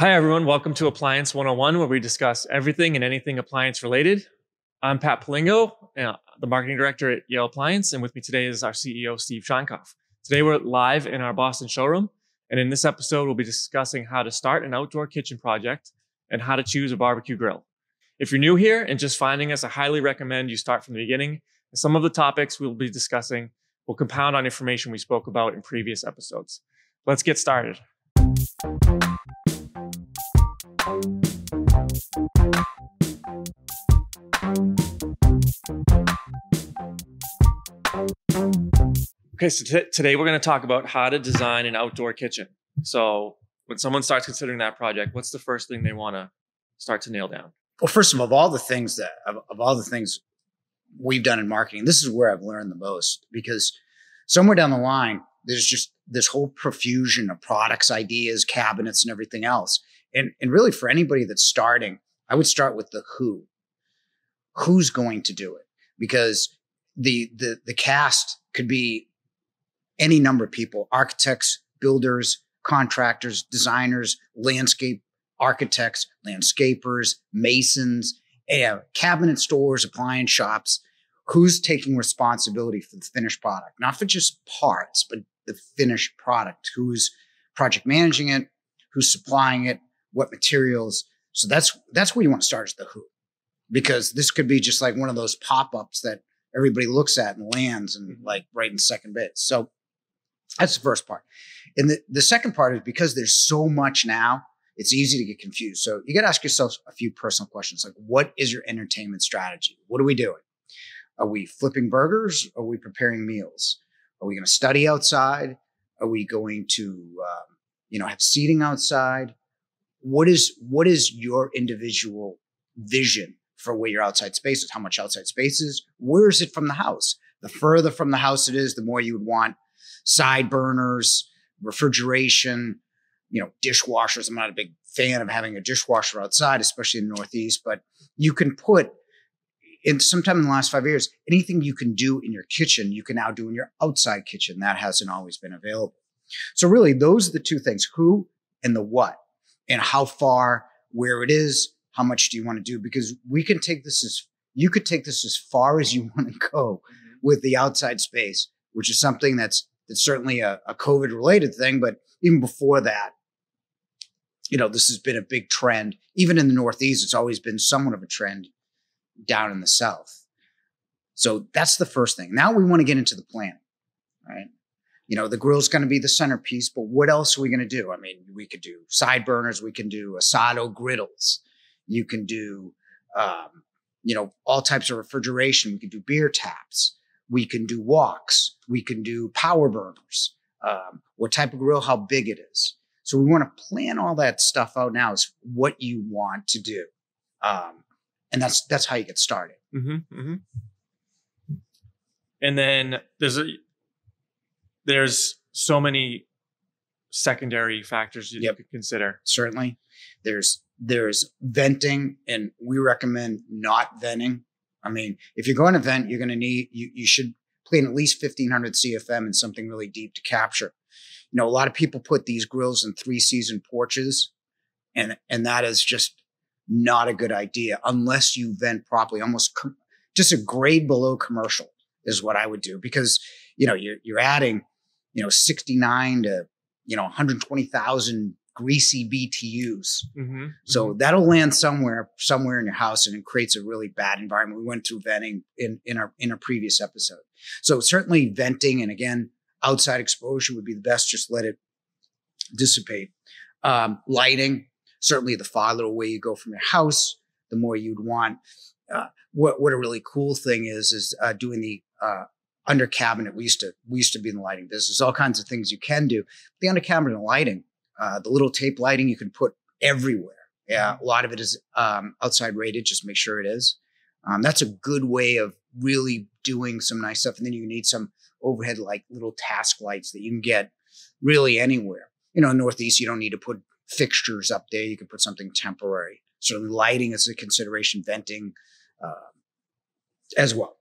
Hi, everyone. Welcome to Appliance 101, where we discuss everything and anything appliance related. I'm Pat Polingo, the marketing director at Yale Appliance, and with me today is our CEO, Steve Shankoff. Today, we're live in our Boston showroom, and in this episode, we'll be discussing how to start an outdoor kitchen project and how to choose a barbecue grill. If you're new here and just finding us, I highly recommend you start from the beginning. Some of the topics we'll be discussing will compound on information we spoke about in previous episodes. Let's get started. Okay, so today we're going to talk about how to design an outdoor kitchen. So when someone starts considering that project, what's the first thing they want to start to nail down? Well, first of all the things that of all the things we've done in marketing, this is where I've learned the most, because somewhere down the line, there's just this whole profusion of products, ideas, cabinets, and everything else. And really, for anybody that's starting, I would start with the who. Who's going to do it? Because the cast could be any number of people: architects, builders, contractors, designers, landscape architects, landscapers, masons, cabinet stores, appliance shops. Who's taking responsibility for the finished product? Not for just parts, but the finished product. Who's project managing it? Who's supplying it? What materials? So that's where you want to start, is the who, because this could be just like one of those pop-ups that everybody looks at and lands and like right in second base. So that's the first part. And the second part is, because there's so much now, it's easy to get confused. So you got to ask yourself a few personal questions. Like, what is your entertainment strategy? What are we doing? Are we flipping burgers? Are we preparing meals? Are we going to study outside? Are we going to, have seating outside? What is your individual vision for where your outside space is? How much outside space is? Where is it from the house? The further from the house it is, the more you would want side burners, refrigeration, dishwashers. I'm not a big fan of having a dishwasher outside, especially in the Northeast, but you can put in, sometime in the last 5 years, anything you can do in your kitchen, you can now do in your outside kitchen. That hasn't always been available. So really, those are the two things: who and the what. And how far, where it is, how much do you want to do? Because you could take this as far as you want to go with the outside space, which is something that's certainly a COVID related thing. But even before that, this has been a big trend. Even in the Northeast, it's always been somewhat of a trend down in the South. So that's the first thing. Now we want to get into the planning, right? The grill's going to be the centerpiece, but what else are we going to do? I mean, we could do side burners. We can do Asado griddles. You can do, all types of refrigeration. We can do beer taps. We can do woks. We can do power burners. What type of grill, how big it is. So we want to plan all that stuff out now, is what you want to do. And that's how you get started. Mm-hmm, mm-hmm. And then there's so many secondary factors you could consider. Certainly. There's venting, and we recommend not venting. I mean, if you're going to vent, you're going to need, you should plan at least 1500 CFM and something really deep to capture. A lot of people put these grills in 3-season porches, and that is just not a good idea unless you vent properly. Almost just a grade below commercial is what I would do, because, you're adding, 69 to, 120,000 greasy BTUs. Mm-hmm, so mm-hmm. That'll land somewhere in your house, and it creates a really bad environment. We went through venting in our previous episode. So certainly venting, and again, outside exposure would be the best. Just let it dissipate. Lighting, certainly the farther away you go from your house, the more you'd want. What a really cool thing is doing the, under cabinet. We used to be in the lighting business. All kinds of things you can do. The under cabinet lighting, the little tape lighting, you can put everywhere. Yeah, a lot of it is outside rated. Just make sure it is. That's a good way of really doing some nice stuff. And then you need some overhead, like little task lights that you can get really anywhere. In the Northeast, you don't need to put fixtures up there. You can put something temporary. Certainly, lighting is a consideration. Venting as well.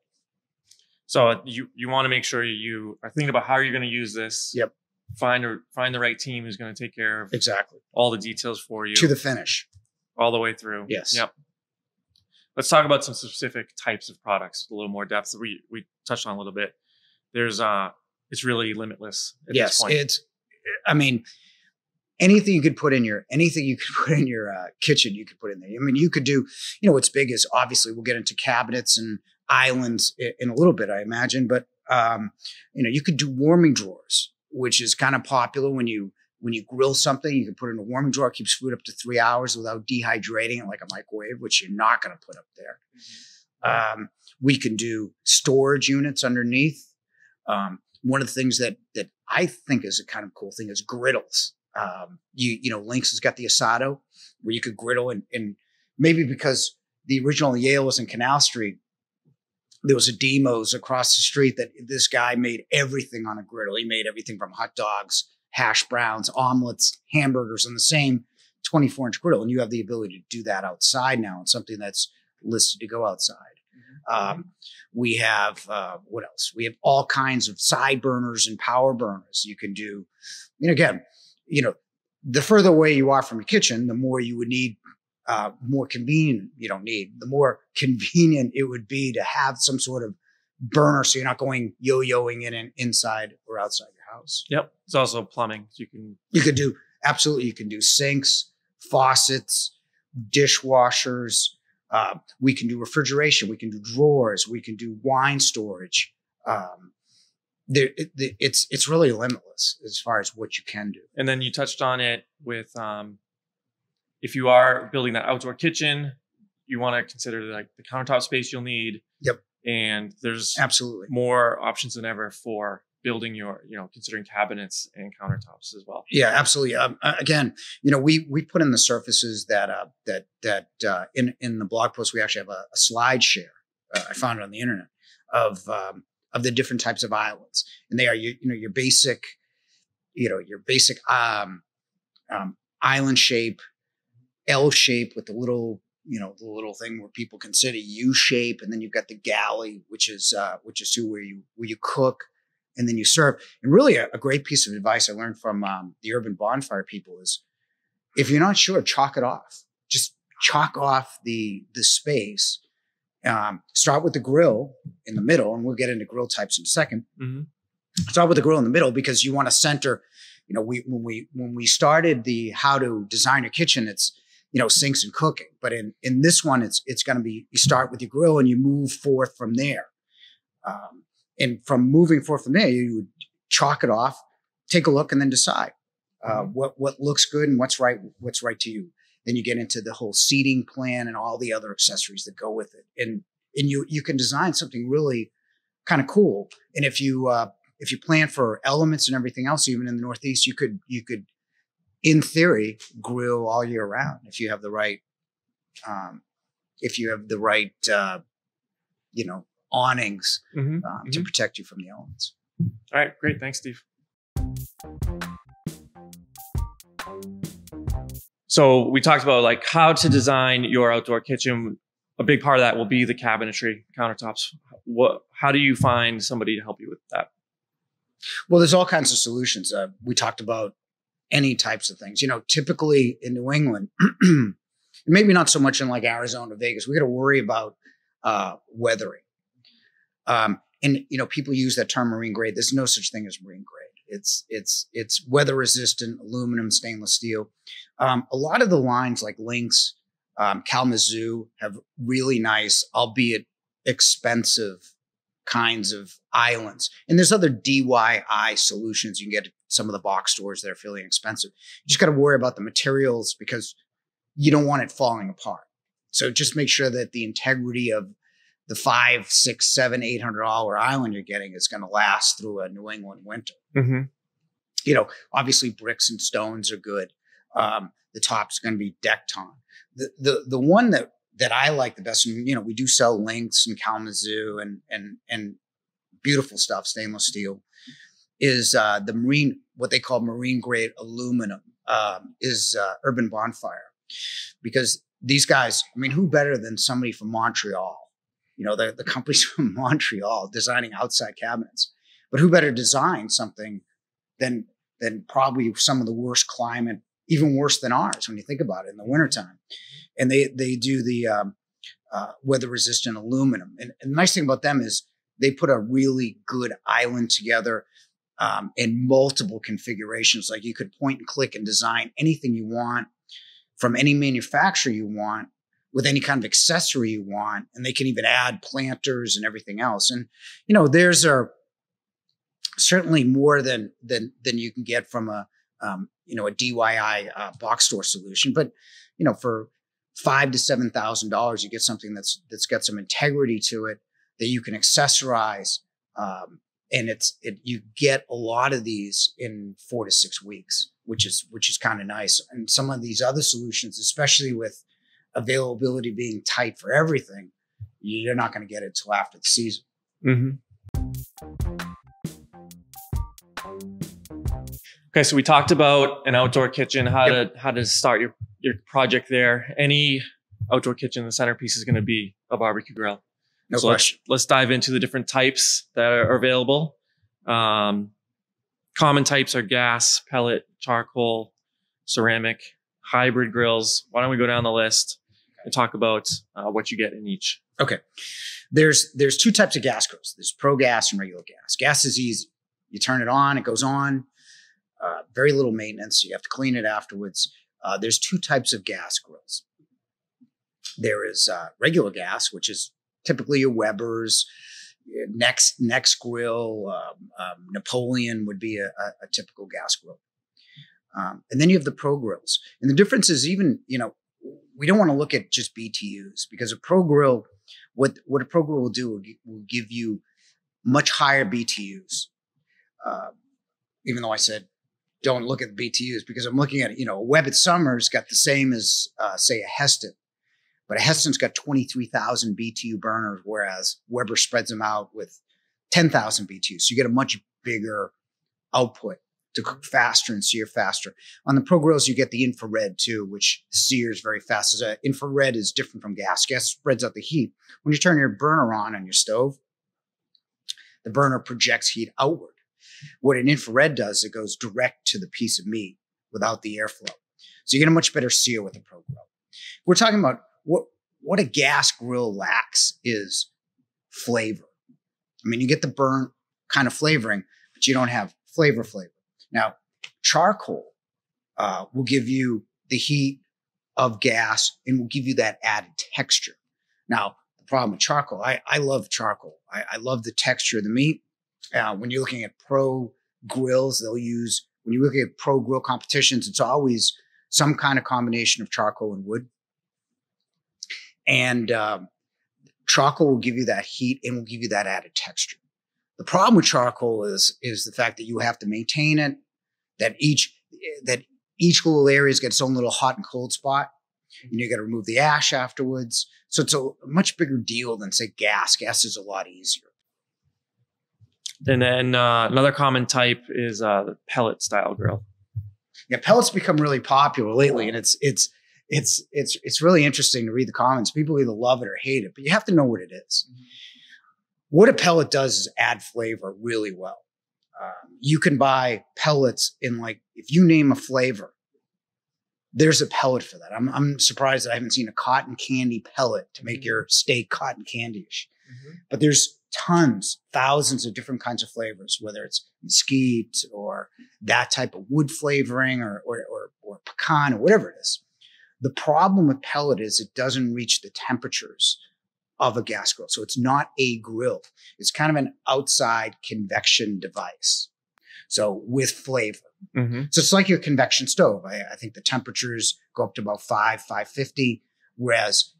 So you want to make sure you are thinking about how you're going to use this. Yep. find the right team who's going to take care of exactly all the details for you to the finish, all the way through. Yes. Yep. Let's talk about some specific types of products, a little more depth. We touched on a little bit. There's it's really limitless at this point. It's, I mean, anything you could put in your kitchen, you could put in there. I mean, you could do, you know, what's big is obviously we'll get into cabinets and islands in a little bit, I imagine, but you know, you could do warming drawers, which is kind of popular when you grill something, you can put it in a warming drawer, keeps food up to 3 hours without dehydrating it like a microwave, which you're not going to put up there. Mm-hmm. We can do storage units underneath. One of the things that I think is a kind of cool thing is griddles. You know, Lynx has got the Asado where you could griddle, and maybe because the original Yale was in Canal Street, there was a Demos across the street that this guy made everything on a griddle. He made everything from hot dogs, hash browns, omelets, hamburgers on the same 24-inch griddle. And you have the ability to do that outside now, and something that's listed to go outside. Mm-hmm. We have, what else? We have all kinds of side burners and power burners. You can do, you know, again, you know, the further away you are from your kitchen, the more you would need, the more convenient it would be to have some sort of burner, so you're not going yo-yoing in and inside or outside your house. Yep. It's also plumbing. You can do sinks, faucets, dishwashers. We can do refrigeration. We can do drawers. We can do wine storage. It's really limitless as far as what you can do. And then you touched on it with, if you are building that outdoor kitchen, you want to consider like the countertop space you'll need. Yep. And there's absolutely more options than ever for building your, you know, considering cabinets and countertops as well. Yeah, absolutely. Again, you know, we put in the surfaces that in the blog post we actually have a slide share. I found it on the internet of the different types of islands, and they are your basic island shape. L shape with the little thing where people consider U shape. And then you've got the galley, which is where you cook and then you serve. And really a great piece of advice I learned from the Urban Bonfire people is, if you're not sure, chalk it off. Just chalk off the space. Start with the grill in the middle, and we'll get into grill types in a second. Mm-hmm. Start with the grill in the middle, because you want to center, you know, when we started the how to design a kitchen, it's, you know, sinks and cooking. But in this one, it's going to be, you start with your grill and you move forth from there. And from moving forth from there, you would chalk it off, take a look, and then decide what looks good and what's right to you. Then you get into the whole seating plan and all the other accessories that go with it. And you can design something really kind of cool. And if you plan for elements and everything else, even in the Northeast, you could, in theory, grill all year round if you have the right, you know, awnings to protect you from the elements. All right, great, thanks, Steve. So we talked about like how to design your outdoor kitchen. A big part of that will be the cabinetry, countertops. How do you find somebody to help you with that? Well, there's all kinds of solutions. We talked about any types of things, you know, typically in New England, maybe not so much in like Arizona, Vegas, we got to worry about weathering. And, you know, people use that term marine grade. There's no such thing as marine grade. It's weather resistant, aluminum, stainless steel. A lot of the lines like Lynx, Kalamazoo have really nice, albeit expensive, kinds of islands. And there's other DIY solutions you can get at some of the box stores that are fairly inexpensive. You just got to worry about the materials, because you don't want it falling apart. So just make sure that the integrity of the $500, $600, $700, $800 island you're getting is going to last through a New England winter. Mm-hmm. You know, obviously bricks and stones are good. The top's going to be Dekton. The one that I like the best, and, you know, we do sell Lynx and Kalamazoo and beautiful stuff, stainless steel, is what they call marine grade aluminum, is Urban Bonfire. Because these guys, I mean, who better than somebody from Montreal? You know, the company's from Montreal designing outside cabinets, but who better design something than than probably some of the worst climate, even worse than ours when you think about it, in the wintertime. And they do the weather-resistant aluminum. And the nice thing about them is they put a really good island together in multiple configurations. Like you could point and click and design anything you want from any manufacturer you want with any kind of accessory you want. And they can even add planters and everything else. And, you know, theirs are certainly more than you can get from a, you know, a DIY box store solution. But, you know, for $5,000 to $7,000, you get something that's got some integrity to it that you can accessorize. And you get a lot of these in 4 to 6 weeks, which is kind of nice. And some of these other solutions, especially with availability being tight for everything, you're not going to get it till after the season. Mm-hmm. Okay, so we talked about an outdoor kitchen, how to start your project there. Any outdoor kitchen, the centerpiece is going to be a barbecue grill. No question. Let's dive into the different types that are available. Common types are gas, pellet, charcoal, ceramic, hybrid grills. Why don't we go down the list and talk about what you get in each? Okay, there's two types of gas grills. There's pro gas and regular gas. Gas is easy. You turn it on, it goes on. Very little maintenance. You have to clean it afterwards. There's two types of gas grills. There is regular gas, which is typically your Weber's, Next grill. Napoleon would be a typical gas grill. And then you have the pro grills. And the difference is, even, you know, we don't want to look at just BTUs, because a pro grill, what a pro grill will do, will give you much higher BTUs. Even though I said, don't look at the BTUs, because I'm looking at, you know, a Weber Summer's got the same as, say, a Hestan, but a Hestan's got 23,000 BTU burners, whereas Weber spreads them out with 10,000 BTUs. So you get a much bigger output to cook faster and sear faster. On the pro grills, you get the infrared too, which sears very fast. So infrared is different from gas. Gas spreads out the heat. When you turn your burner on your stove, the burner projects heat outward. What an infrared does, it goes direct to the piece of meat without the airflow. So you get a much better sear with a pro grill. We're talking about what a gas grill lacks is flavor. I mean, you get the burnt kind of flavoring, but you don't have flavor. Now, charcoal will give you the heat of gas and will give you that added texture. Now, the problem with charcoal, I love charcoal. I love the texture of the meat. When you're looking at pro grills, when you're looking at pro grill competitions, it's always some kind of combination of charcoal and wood. And charcoal will give you that heat and will give you that added texture. The problem with charcoal is the fact that you have to maintain it, that each little area's got its own little hot and cold spot. And you got to remove the ash afterwards. So it's a much bigger deal than, say, gas. Gas is a lot easier. And then another common type is the pellet style grill. Yeah, pellets become really popular lately, and it's really interesting to read the comments. People either love it or hate it, but you have to know what it is. Mm-hmm. What a pellet does is add flavor really well. You can buy pellets in, like, if you name a flavor, there's a pellet for that. I'm surprised that I haven't seen a cotton candy pellet to make your steak cotton candy-ish. Mm-hmm. But there's tons, thousands of different kinds of flavors, whether it's mesquite or that type of wood flavoring or pecan or whatever it is. The problem with pellet is it doesn't reach the temperatures of a gas grill. So it's not a grill. It's kind of an outside convection device. So with flavor. Mm-hmm. So it's like your convection stove. I think the temperatures go up to about 550, whereas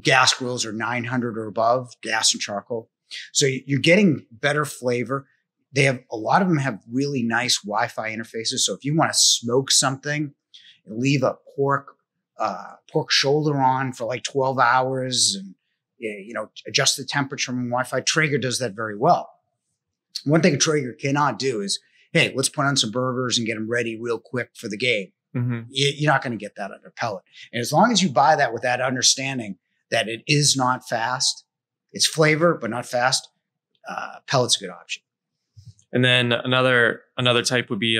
gas grills are 900 or above, gas and charcoal. So you're getting better flavor. They have, a lot of them have really nice Wi-Fi interfaces. So if you want to smoke something and leave a pork shoulder on for like 12 hours and, you know, adjust the temperature from Wi-Fi, Traeger does that very well. One thing a Traeger cannot do is, hey, let's put on some burgers and get them ready real quick for the game. Mm-hmm. You're not going to get that on a pellet. And as long as you buy that with that understanding that it is not fast, it's flavor, but not fast. Pellet's a good option. And then another type would be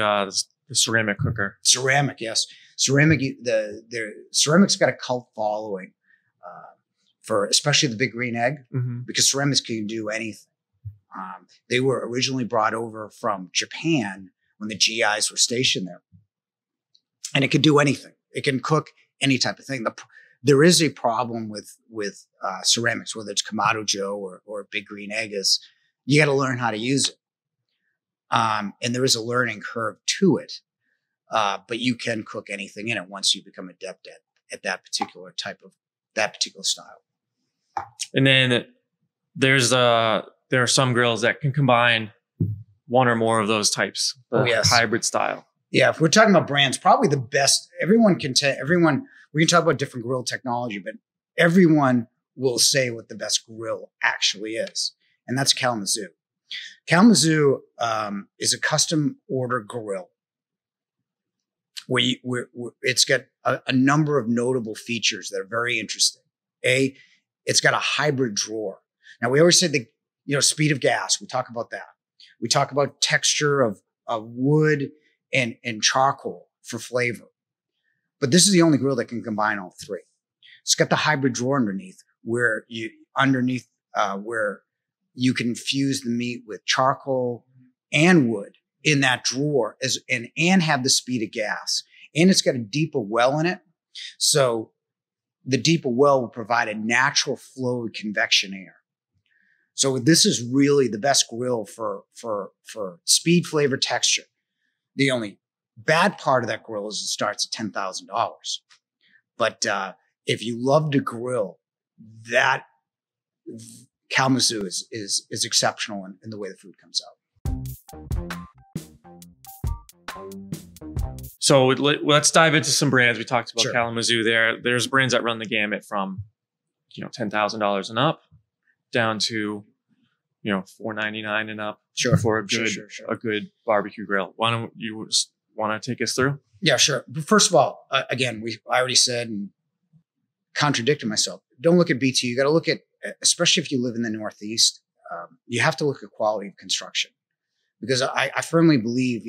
The ceramic cooker. Ceramic, yes. Ceramic, the ceramic's got a cult following for especially the Big Green Egg, mm-hmm. because ceramics can do anything. They were originally brought over from Japan when the GIs were stationed there. And it could do anything. It can cook any type of thing. There is a problem with ceramics, whether it's Kamado Joe or Big Green Egg, is you got to learn how to use it. And there is a learning curve to it. But you can cook anything in it once you become adept at that particular type of, that particular style. And then there's there are some grills that can combine one or more of those types, the hybrid style. Yeah, if we're talking about brands, probably the best, we can talk about different grill technology, but everyone will say what the best grill actually is, and that's Kalamazoo. Kalamazoo is a custom order grill where, it's got a number of notable features that are very interesting. A, it's got a hybrid drawer. Now, we always say the speed of gas, we talk about that. We talk about texture of wood and charcoal for flavor. But this is the only grill that can combine all three. It's got the hybrid drawer underneath where you where you can fuse the meat with charcoal and wood in that drawer and have the speed of gas. And it's got a deeper well in it. So the deeper well will provide a natural flow of convection air. So this is really the best grill for speed, flavor, texture. The only bad part of that grill is it starts at $10,000. But if you love to grill, that Kalamazoo is exceptional in the way the food comes out. So let's dive into some brands. We talked about Kalamazoo there. There's brands that run the gamut from $10,000 and up, down to $4.99 and up for a good a good barbecue grill. Why don't you take us through? Yeah, sure. But first of all, again, I already said and contradicted myself. Don't look at BT. You got to look at, especially if you live in the Northeast, you have to look at quality of construction, because I firmly believe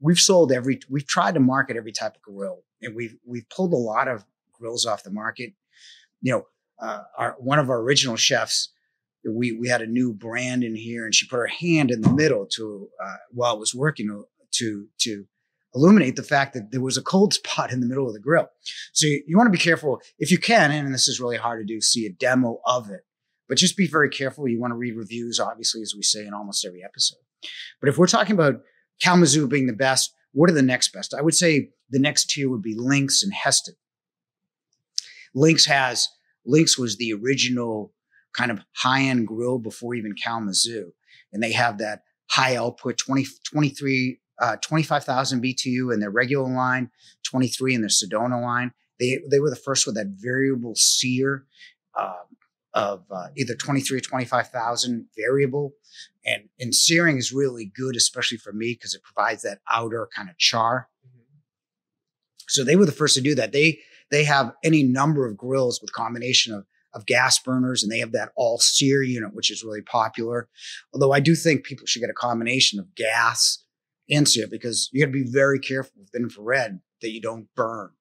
we've sold every, we've tried to market every type of grill, and we've pulled a lot of grills off the market. One of our original chefs, we had a new brand in here, and she put her hand in the middle to while it was working to illuminate the fact that there was a cold spot in the middle of the grill. So you want to be careful if you can, and this is really hard to do, see a demo of it, but just be very careful. You want to read reviews, obviously, as we say in almost every episode. But if we're talking about Kalamazoo being the best, what are the next best? I would say the next tier would be Lynx and Hestan. Lynx was the original kind of high-end grill before even Kalamazoo. And they have that high output, 25,000 BTU in their regular line, 23 in their Sedona line. They were the first with that variable sear of either 23 or 25,000 variable. And searing is really good, especially for me, because it provides that outer kind of char. Mm-hmm. So they were the first to do that. They have any number of grills with combination of gas burners, and they have that all sear unit, which is really popular. Although I do think people should get a combination of gas and sear, because you got to be very careful with infrared that you don't burn,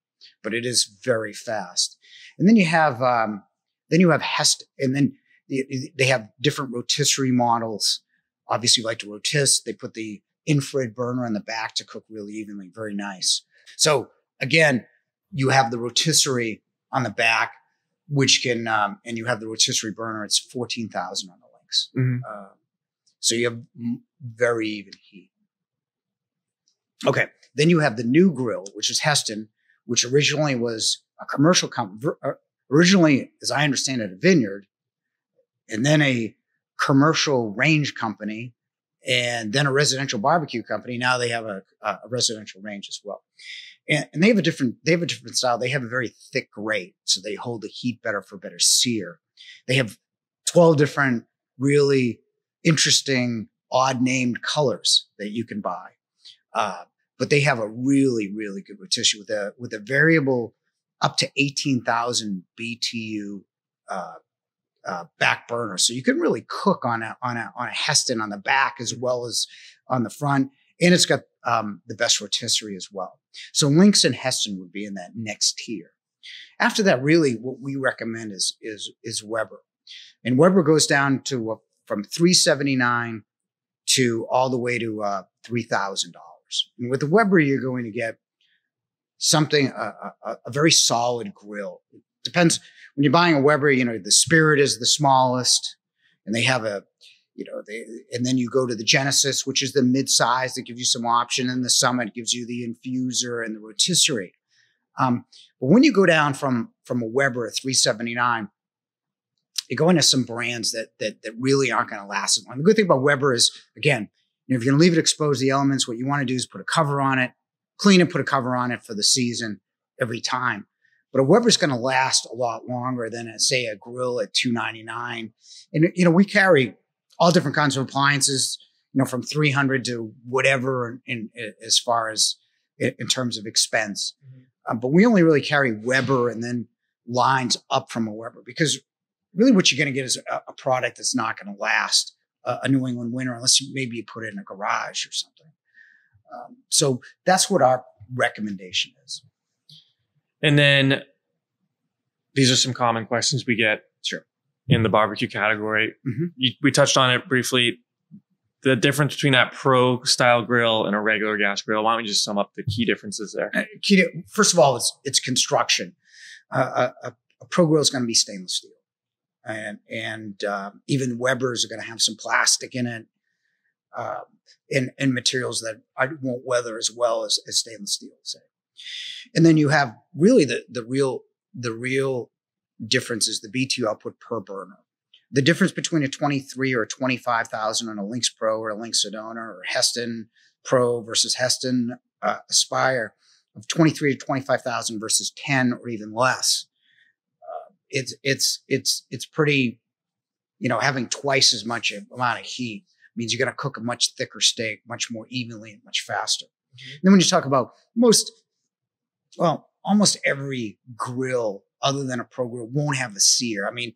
but it is very fast. And then you have Hestan, and then they have different rotisserie models. Obviously, you like to rotisserie. They put the infrared burner on the back to cook really evenly. Very nice. So again, you have the rotisserie on the back, which can, and you have the rotisserie burner. It's 14,000 on the Lynx. Mm-hmm. So you have very even heat. Okay. Then you have the new grill, which is Hestan, which originally was a commercial company, originally, as I understand it, a vineyard, and then a commercial range company, and then a residential barbecue company. Now they have a residential range as well. And they have a different style. They have a very thick grate, so they hold the heat better for better sear. They have 12 different really interesting, odd named colors that you can buy. But they have a really, really good rotisserie with a variable up to 18,000 BTU back burner. So you can really cook on a Hestan on the back as well as on the front. And it's got the best rotisserie as well. So Lynx and Hestan would be in that next tier. After that, really what we recommend is Weber. And Weber goes down to from $379 to all the way to $3,000. And with the Weber, you're going to get something, a very solid grill. It depends when you're buying a Weber, you know, the Spirit is the smallest, and they have a, you know, and then you go to the Genesis, which is the mid-size that gives you some option, and the Summit gives you the infuser and the rotisserie. But when you go down from a Weber at $379, you go into some brands that really aren't going to last as long. The good thing about Weber is, again, you know, if you're going to leave it exposed to the elements, what you want to do is put a cover on it, clean it, put a cover on it for the season every time. But a Weber's going to last a lot longer than, say, a grill at $299. And, you know, we carry all different kinds of appliances, you know, from $300 to whatever as far as in terms of expense. Mm-hmm. But we only really carry Weber and then lines up from a Weber, because really what you're going to get is a product that's not going to last a New England winter, unless you put it in a garage or something. So that's what our recommendation is. And then these are some common questions we get. Sure. In the barbecue category. Mm-hmm. We touched on it briefly, the difference between that pro style grill and a regular gas grill. Why don't we just sum up the key differences there? First of all, it's construction. A pro grill is going to be stainless steel, and even Webers are going to have some plastic in it, in materials that won't weather as well as stainless steel, say. And then you have really the real difference is the BTU output per burner. The difference between a 23 or 25,000 on a Lynx Pro or a Lynx Sedona or Hestan Pro versus Hestan Aspire of 23 to 25,000 versus 10 or even less. It's pretty, you know, having twice as much amount of heat means you're going to cook a much thicker steak, much more evenly and much faster. Mm-hmm. And then when you talk about almost every grill other than a pro grill won't have a sear. I mean,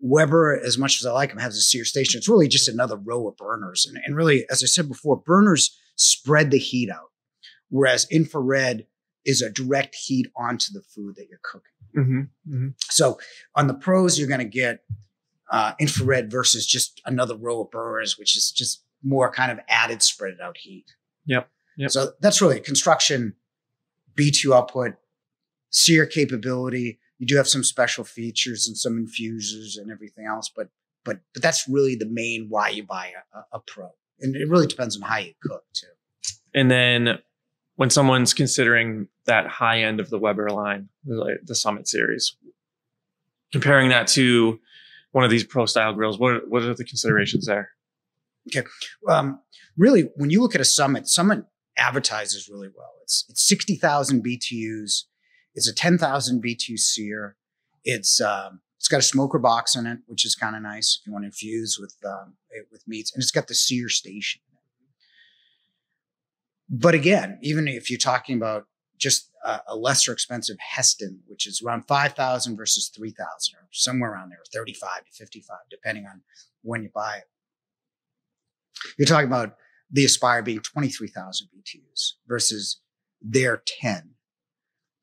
Weber, as much as I like him, has a sear station. It's really just another row of burners. And really, as I said before, burners spread the heat out, whereas infrared is a direct heat onto the food that you're cooking. Mm-hmm. Mm-hmm. So on the pros, you're going to get infrared versus just another row of burners, which is just more kind of added spread out heat. Yep. Yep. So that's really construction, BTU output, sear capability. You do have some special features and some infusers and everything else, but that's really the main why you buy a pro. And it really depends on how you cook too. And then when someone's considering that high end of the Weber line, the Summit series, comparing that to one of these pro style grills, what are the considerations there? Okay. Really, when you look at a Summit advertises really well. It's 60,000 BTUs. It's a 10,000 BTU sear. It's got a smoker box in it, which is kind of nice if you want to infuse with meats, and it's got the sear station. But again, even if you're talking about just a lesser expensive Hestan, which is around 5,000 versus 3,000, or somewhere around there, 35 to 55, depending on when you buy it. You're talking about the Aspire being 23,000 BTUs versus their 10.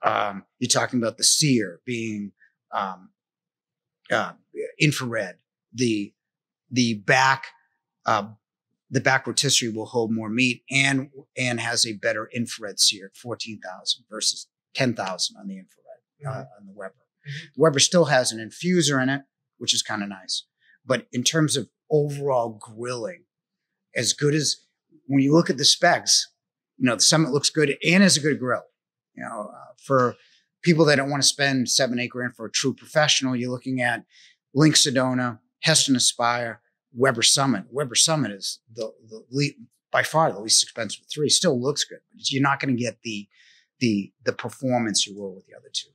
You're talking about the sear being infrared. The back rotisserie will hold more meat and has a better infrared sear at 14,000 versus 10,000 on the infrared. Mm-hmm. On the Weber. Mm-hmm. The Weber still has an infuser in it, which is kind of nice. But in terms of overall grilling, as good as when you look at the specs, you know, the Summit looks good and is a good grill. You know, for people that don't want to spend $7-8 grand for a true professional, you're looking at Lynx Sedona, Hestan Aspire, Weber Summit. Weber Summit is by far the least expensive of three. Still looks good, but you're not going to get the performance you will with the other two.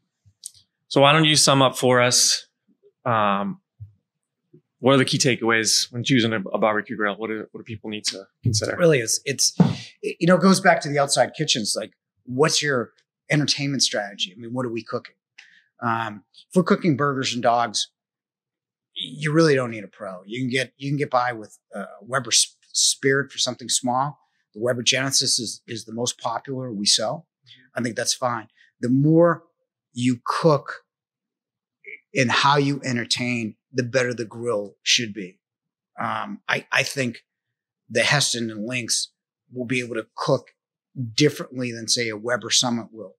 So why don't you sum up for us? What are the key takeaways when choosing a barbecue grill? What do people need to consider? Really, it goes back to the outside kitchens. Like, what's your entertainment strategy? I mean, what are we cooking? If we're cooking burgers and dogs, you really don't need a pro. You can get by with a Weber Spirit for something small. The Weber Genesis is the most popular we sell. I think that's fine. The more you cook and how you entertain, the better the grill should be. I think the Hestan and Lynx will be able to cook differently than, say, a Weber Summit will.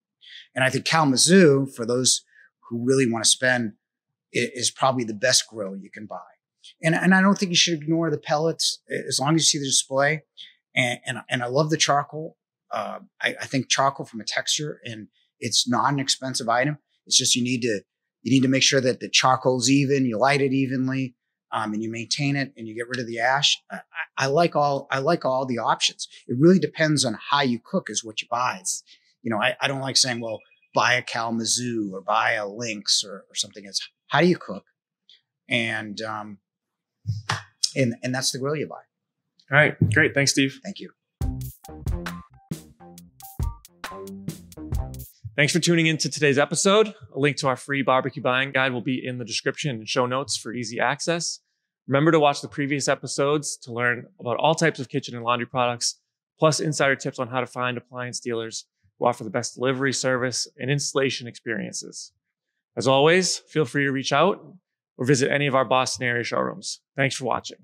And I think Kalamazoo, for those who really want to spend, is probably the best grill you can buy. And I don't think you should ignore the pellets as long as you see the display. And I love the charcoal. I think charcoal from a texture, and it's not an expensive item. It's just you need to make sure that the charcoal's even, you light it evenly, and you maintain it, and you get rid of the ash. I like all the options. It really depends on how you cook is what you buy. It's, you know, I don't like saying, well, buy a Kalamazoo or buy a Lynx or something. It's how do you cook? And that's the grill you buy. All right, great. Thanks, Steve. Thank you. Thanks for tuning into today's episode. A link to our free barbecue buying guide will be in the description and show notes for easy access. Remember to watch the previous episodes to learn about all types of kitchen and laundry products, plus insider tips on how to find appliance dealers who offer the best delivery service and installation experiences. As always, feel free to reach out or visit any of our Boston area showrooms. Thanks for watching.